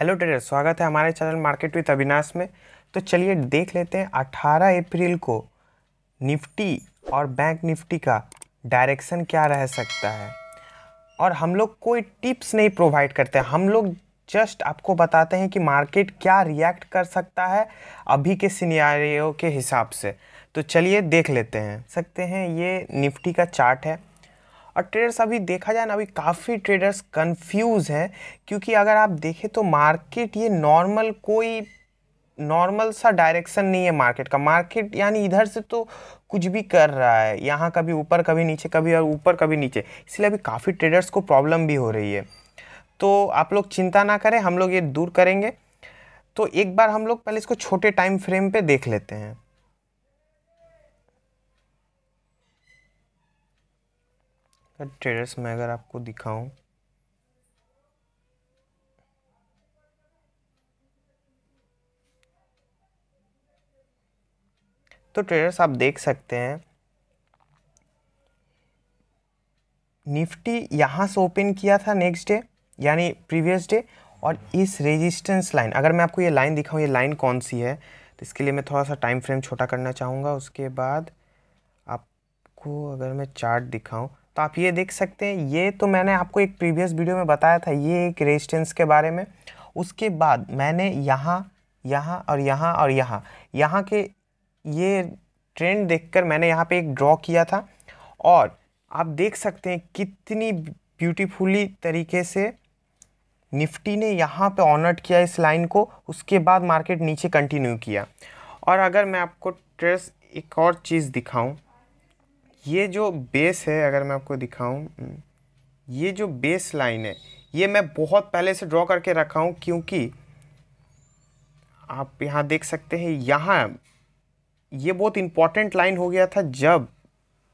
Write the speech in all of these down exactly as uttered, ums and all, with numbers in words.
Hello trader, स्वागत है हमारे चैनल मार्केट विद अविनाश में। तो चलिए देख लेते हैं अठारह अप्रैल को निफ्टी और बैंक निफ्टी का डायरेक्शन क्या रह सकता है। और हम लोग कोई टिप्स नहीं प्रोवाइड करते, हम लोग जस्ट आपको बताते हैं कि मार्केट क्या रिएक्ट कर सकता है अभी के सिनेरियो के हिसाब से। तो चलिए देख लेते हैं सकते हैं ये निफ्टी का चार्ट है। और ट्रेडर्स अभी देखा जाए ना, अभी काफ़ी ट्रेडर्स कंफ्यूज हैं, क्योंकि अगर आप देखें तो मार्केट ये नॉर्मल कोई नॉर्मल सा डायरेक्शन नहीं है मार्केट का। मार्केट यानी इधर से तो कुछ भी कर रहा है, यहाँ कभी ऊपर कभी नीचे, कभी और ऊपर कभी नीचे, इसलिए अभी काफ़ी ट्रेडर्स को प्रॉब्लम भी हो रही है। तो आप लोग चिंता ना करें, हम लोग ये दूर करेंगे। तो एक बार हम लोग पहले इसको छोटे टाइम फ्रेम पर देख लेते हैं। ट्रेडर्स में अगर आपको दिखाऊं तो ट्रेडर्स आप देख सकते हैं निफ्टी यहां से ओपन किया था नेक्स्ट डे यानी प्रीवियस डे, और इस रेजिस्टेंस लाइन, अगर मैं आपको ये लाइन दिखाऊं ये लाइन कौन सी है, तो इसके लिए मैं थोड़ा सा टाइम फ्रेम छोटा करना चाहूँगा। उसके बाद आपको अगर मैं चार्ट दिखाऊं तो आप ये देख सकते हैं, ये तो मैंने आपको एक प्रीवियस वीडियो में बताया था, ये एक रेजिस्टेंस के बारे में। उसके बाद मैंने यहाँ यहाँ और यहाँ और यहाँ यहाँ के ये ट्रेंड देखकर मैंने यहाँ पे एक ड्रॉ किया था, और आप देख सकते हैं कितनी ब्यूटीफुली तरीके से निफ्टी ने यहाँ पे ऑनर्ड किया इस लाइन को। उसके बाद मार्केट नीचे कंटिन्यू किया। और अगर मैं आपको ट्रेस एक और चीज़ दिखाऊँ, ये जो बेस है, अगर मैं आपको दिखाऊं, ये जो बेस लाइन है ये मैं बहुत पहले से ड्रॉ करके रखा हूं, क्योंकि आप यहां देख सकते हैं यहाँ ये बहुत इम्पॉर्टेंट लाइन हो गया था जब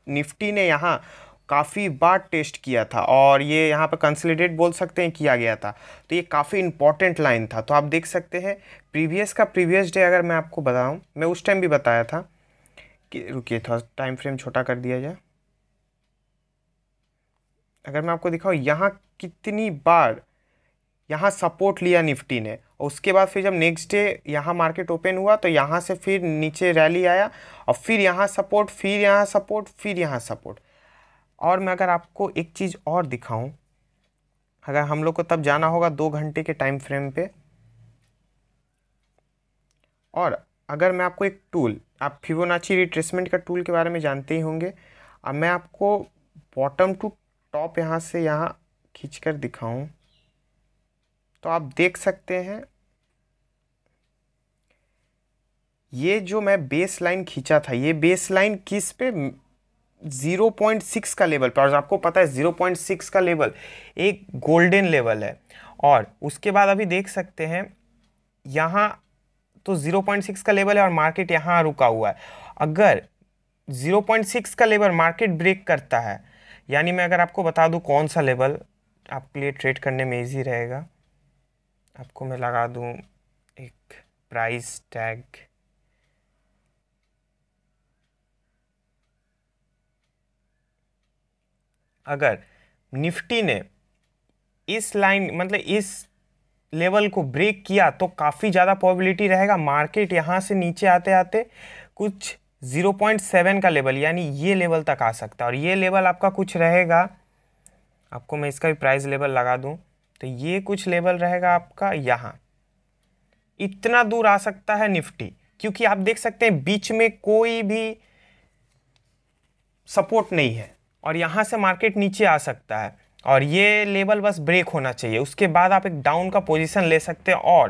निफ्टी ने यहाँ काफ़ी बार टेस्ट किया था, और ये यहाँ पर कंसोलिडेट बोल सकते हैं किया गया था। तो ये काफ़ी इम्पॉर्टेंट लाइन था। तो आप देख सकते हैं प्रीवियस का प्रीवियस डे, अगर मैं आपको बताऊँ, मैं उस टाइम भी बताया था कि रुकिए थोड़ा टाइम फ्रेम छोटा कर दिया जाए। अगर मैं आपको दिखाऊँ यहाँ कितनी बार यहाँ सपोर्ट लिया निफ्टी ने, और उसके बाद फिर जब नेक्स्ट डे यहाँ मार्केट ओपन हुआ तो यहाँ से फिर नीचे रैली आया, और फिर यहाँ सपोर्ट, फिर यहाँ सपोर्ट, फिर यहाँ सपोर्ट। और मैं अगर आपको एक चीज़ और दिखाऊँ, अगर हम लोग को तब जाना होगा दो घंटे के टाइम फ्रेम पे। और अगर मैं आपको एक टूल, आप फिबोनाची रिट्रेसमेंट का टूल के बारे में जानते ही होंगे, अब मैं आपको बॉटम टू टॉप यहाँ से यहाँ खींचकर दिखाऊं तो आप देख सकते हैं ये जो मैं बेस लाइन खींचा था, ये बेस लाइन किस पे, ज़ीरो पॉइंट सिक्स का लेवल पर। और आपको पता है ज़ीरो पॉइंट सिक्स का लेवल एक गोल्डन लेवल है। और उसके बाद अभी देख सकते हैं यहाँ तो ज़ीरो पॉइंट सिक्स का लेवल है और मार्केट यहाँ रुका हुआ है। अगर ज़ीरो पॉइंट सिक्स का लेवल मार्केट ब्रेक करता है, यानी मैं अगर आपको बता दूँ कौन सा लेवल आपके लिए ट्रेड करने में इजी रहेगा, आपको मैं लगा दूँ एक प्राइस टैग, अगर निफ्टी ने इस लाइन मतलब इस लेवल को ब्रेक किया तो काफ़ी ज़्यादा प्रोबेबिलिटी रहेगा मार्केट यहाँ से नीचे आते आते कुछ ज़ीरो पॉइंट सेवन का लेवल यानी ये लेवल तक आ सकता है। और ये लेवल आपका कुछ रहेगा, आपको मैं इसका भी प्राइस लेवल लगा दूँ, तो ये कुछ लेवल रहेगा आपका यहाँ। इतना दूर आ सकता है निफ्टी, क्योंकि आप देख सकते हैं बीच में कोई भी सपोर्ट नहीं है, और यहाँ से मार्केट नीचे आ सकता है। और ये लेवल बस ब्रेक होना चाहिए, उसके बाद आप एक डाउन का पोजीशन ले सकते हैं। और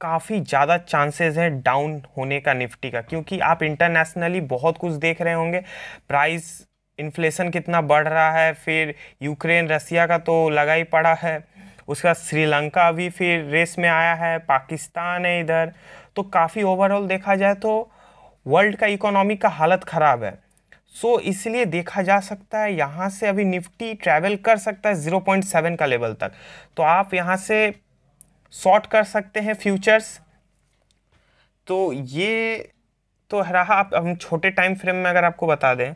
काफ़ी ज़्यादा चांसेस हैं डाउन होने का निफ्टी का, क्योंकि आप इंटरनेशनली बहुत कुछ देख रहे होंगे, प्राइस इन्फ्लेशन कितना बढ़ रहा है, फिर यूक्रेन रसिया का तो लगा ही पड़ा है, उसका श्रीलंका अभी फिर रेस में आया है, पाकिस्तान है इधर, तो काफ़ी ओवरऑल देखा जाए तो वर्ल्ड का इकोनॉमी का हालत ख़राब है। सो so, इसलिए देखा जा सकता है यहाँ से अभी निफ्टी ट्रैवल कर सकता है ज़ीरो पॉइंट सेवन का लेवल तक। तो आप यहाँ से शॉर्ट कर सकते हैं फ्यूचर्स। तो ये तो रहा, आप हम छोटे टाइम फ्रेम में अगर आपको बता दें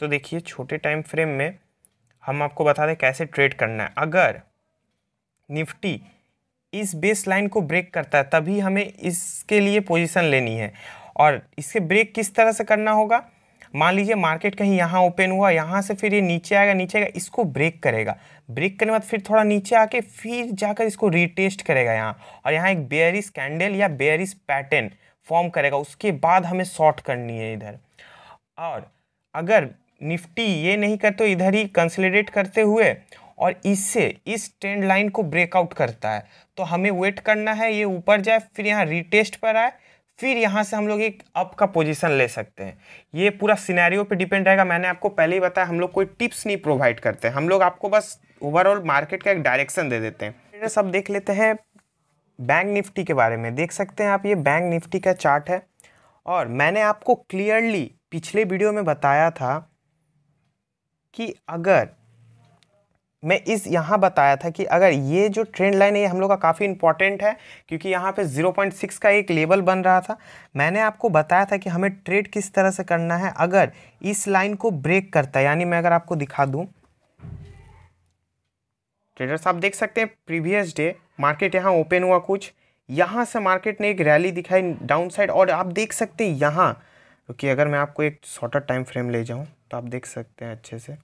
तो देखिए छोटे टाइम फ्रेम में हम आपको बता दें कैसे ट्रेड करना है। अगर निफ्टी इस बेस लाइन को ब्रेक करता है तभी हमें इसके लिए पोजीशन लेनी है। और इसके ब्रेक किस तरह से करना होगा, मान लीजिए मार्केट कहीं यहाँ ओपन हुआ, यहाँ से फिर ये नीचे आएगा, नीचे आएगा, इसको ब्रेक करेगा, ब्रेक करने के बाद फिर थोड़ा नीचे आके फिर जाकर इसको रीटेस्ट करेगा यहाँ, और यहाँ एक बेयरिश कैंडल या बेयरिश पैटर्न फॉर्म करेगा, उसके बाद हमें शॉर्ट करनी है इधर। और अगर निफ्टी ये नहीं कर तो इधर ही कंसोलिडेट करते हुए और इससे इस ट्रेंड लाइन को ब्रेकआउट करता है तो हमें वेट करना है, ये ऊपर जाए, फिर यहाँ रीटेस्ट पर आए, फिर यहाँ से हम लोग एक अप का पोजीशन ले सकते हैं। ये पूरा सिनेरियो पे डिपेंड रहेगा। मैंने आपको पहले ही बताया हम लोग कोई टिप्स नहीं प्रोवाइड करते हैं, हम लोग आपको बस ओवरऑल मार्केट का एक डायरेक्शन दे देते हैं। सब देख लेते हैं बैंक निफ्टी के बारे में। देख सकते हैं आप, ये बैंक निफ्टी का चार्ट है और मैंने आपको क्लियरली पिछले वीडियो में बताया था कि अगर मैं इस यहाँ बताया था कि अगर ये जो ट्रेंड लाइन है ये हम लोग का काफ़ी इंपॉर्टेंट है क्योंकि यहाँ पे ज़ीरो पॉइंट सिक्स का एक लेवल बन रहा था। मैंने आपको बताया था कि हमें ट्रेड किस तरह से करना है अगर इस लाइन को ब्रेक करता है। यानी मैं अगर आपको दिखा दूँ ट्रेडर्स, आप देख सकते हैं प्रीवियस डे मार्केट यहाँ ओपन हुआ कुछ, यहाँ से मार्केट ने एक रैली दिखाई डाउन साइड, और आप देख सकते हैं यहाँ, क्योंकि अगर मैं आपको एक शॉर्टर टाइम फ्रेम ले जाऊँ तो आप देख सकते हैं अच्छे से।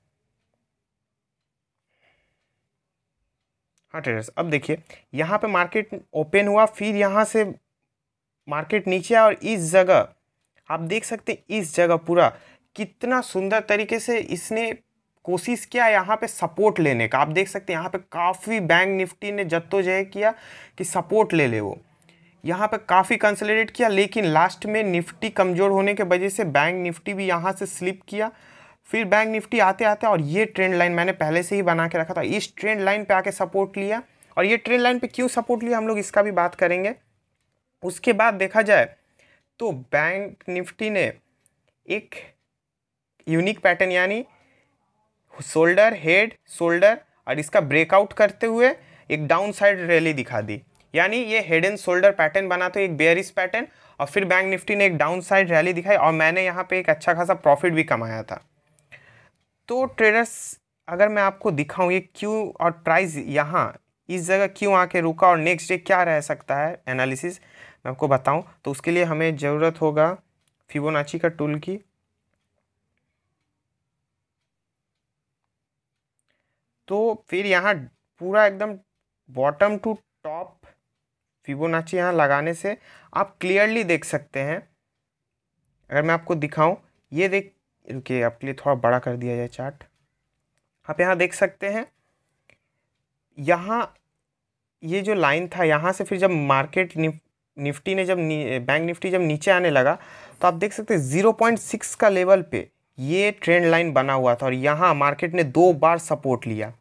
हाँ ट्रेडर्स, अब देखिए यहाँ पे मार्केट ओपन हुआ, फिर यहाँ से मार्केट नीचे आया और इस जगह आप देख सकते हैं, इस जगह पूरा कितना सुंदर तरीके से इसने कोशिश किया यहाँ पे सपोर्ट लेने का। आप देख सकते हैं यहाँ पे काफ़ी बैंक निफ्टी ने जद्दोजहद किया कि सपोर्ट ले ले, वो यहाँ पे काफ़ी कंसोलिडेट किया, लेकिन लास्ट में निफ्टी कमज़ोर होने के वजह से बैंक निफ्टी भी यहाँ से स्लिप किया। फिर बैंक निफ्टी आते आते, और ये ट्रेंड लाइन मैंने पहले से ही बना के रखा था, इस ट्रेंड लाइन पे आके सपोर्ट लिया। और ये ट्रेंड लाइन पे क्यों सपोर्ट लिया हम लोग इसका भी बात करेंगे। उसके बाद देखा जाए तो बैंक निफ्टी ने एक यूनिक पैटर्न यानी शोल्डर हेड शोल्डर और इसका ब्रेकआउट करते हुए एक डाउन साइड रैली दिखा दी। यानी ये हेड एंड शोल्डर पैटर्न बना तो एक बेयरिश पैटर्न, और फिर बैंक निफ्टी ने एक डाउन साइड रैली दिखाई और मैंने यहाँ पे एक अच्छा खासा प्रॉफिट भी कमाया था। तो ट्रेडर्स अगर मैं आपको दिखाऊँ ये क्यों और प्राइस यहाँ इस जगह क्यों आके रुका और नेक्स्ट डे क्या रह सकता है एनालिसिस मैं आपको बताऊँ, तो उसके लिए हमें ज़रूरत होगा फिबोनाची का टूल की। तो फिर यहाँ पूरा एकदम बॉटम टू टॉप फिबोनाची यहाँ लगाने से आप क्लियरली देख सकते हैं। अगर मैं आपको दिखाऊं ये देख, रुकिए आपके लिए थोड़ा बड़ा कर दिया जाए चार्ट। आप यहाँ देख सकते हैं यहाँ ये जो लाइन था यहाँ से फिर जब मार्केट निफ, निफ्टी ने जब बैंक निफ्टी जब नीचे आने लगा तो आप देख सकते हैं ज़ीरो पॉइंट सिक्स का लेवल पे ये ट्रेंड लाइन बना हुआ था और यहाँ मार्केट ने दो बार सपोर्ट लिया।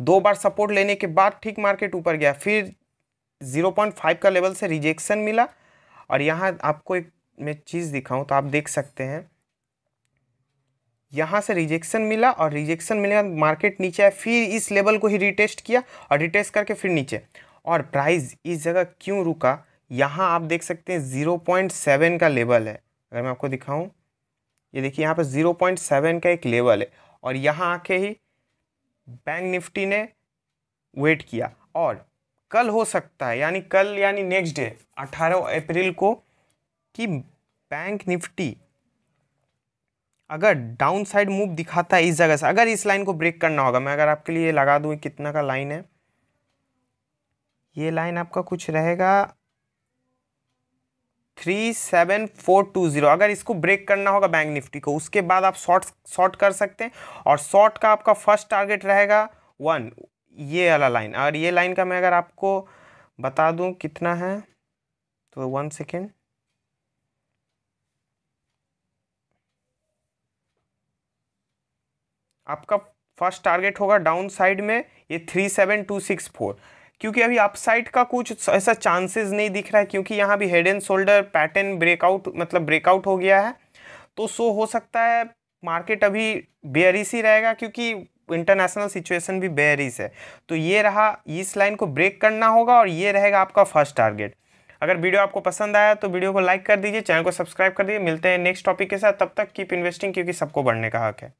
दो बार सपोर्ट लेने के बाद ठीक मार्केट ऊपर गया, फिर ज़ीरो पॉइंट फाइव का लेवल से रिजेक्शन मिला। और यहाँ आपको एक मैं चीज़ दिखाऊं तो आप देख सकते हैं यहाँ से रिजेक्शन मिला और रिजेक्शन मिला मार्केट नीचे आया, फिर इस लेवल को ही रिटेस्ट किया और रिटेस्ट करके फिर नीचे। और प्राइस इस जगह क्यों रुका, यहाँ आप देख सकते हैं ज़ीरो पॉइंट सेवन का लेवल है। अगर मैं आपको दिखाऊँ ये देखिए यहाँ पर ज़ीरो पॉइंट सेवन का एक लेवल है और यहाँ आके ही बैंक निफ्टी ने वेट किया। और कल हो सकता है यानी कल यानी नेक्स्ट डे अठारह अप्रैल को कि बैंक निफ्टी अगर डाउन साइड मूव दिखाता है इस जगह से, अगर इस लाइन को ब्रेक करना होगा। मैं अगर आपके लिए लगा दूँ कितना का लाइन है, ये लाइन आपका कुछ रहेगा three seven four two zero. अगर इसको ब्रेक करना होगा बैंक निफ्टी को, उसके बाद आप शॉर्ट शॉर्ट कर सकते हैं। और शॉर्ट का आपका फर्स्ट टारगेट रहेगा वन, ये वाला लाइन। और ये लाइन का मैं अगर आपको बता दूं कितना है तो वन सेकेंड, आपका फर्स्ट टारगेट होगा डाउन साइड में ये three seven two six four. क्योंकि अभी अपसाइड का कुछ ऐसा चांसेस नहीं दिख रहा है, क्योंकि यहाँ भी head and shoulder pattern breakout मतलब ब्रेकआउट हो गया है। तो सो हो सकता है मार्केट अभी बेयरिश ही रहेगा क्योंकि इंटरनेशनल सिचुएशन भी बेयरिश है। तो ये रहा, इस लाइन को ब्रेक करना होगा और ये रहेगा आपका फर्स्ट टारगेट। अगर वीडियो आपको पसंद आया तो वीडियो को लाइक कर दीजिए, चैनल को सब्सक्राइब कर दीजिए। मिलते हैं नेक्स्ट टॉपिक के साथ, तब तक कीप इन्वेस्टिंग क्योंकि सबको बढ़ने का हक है।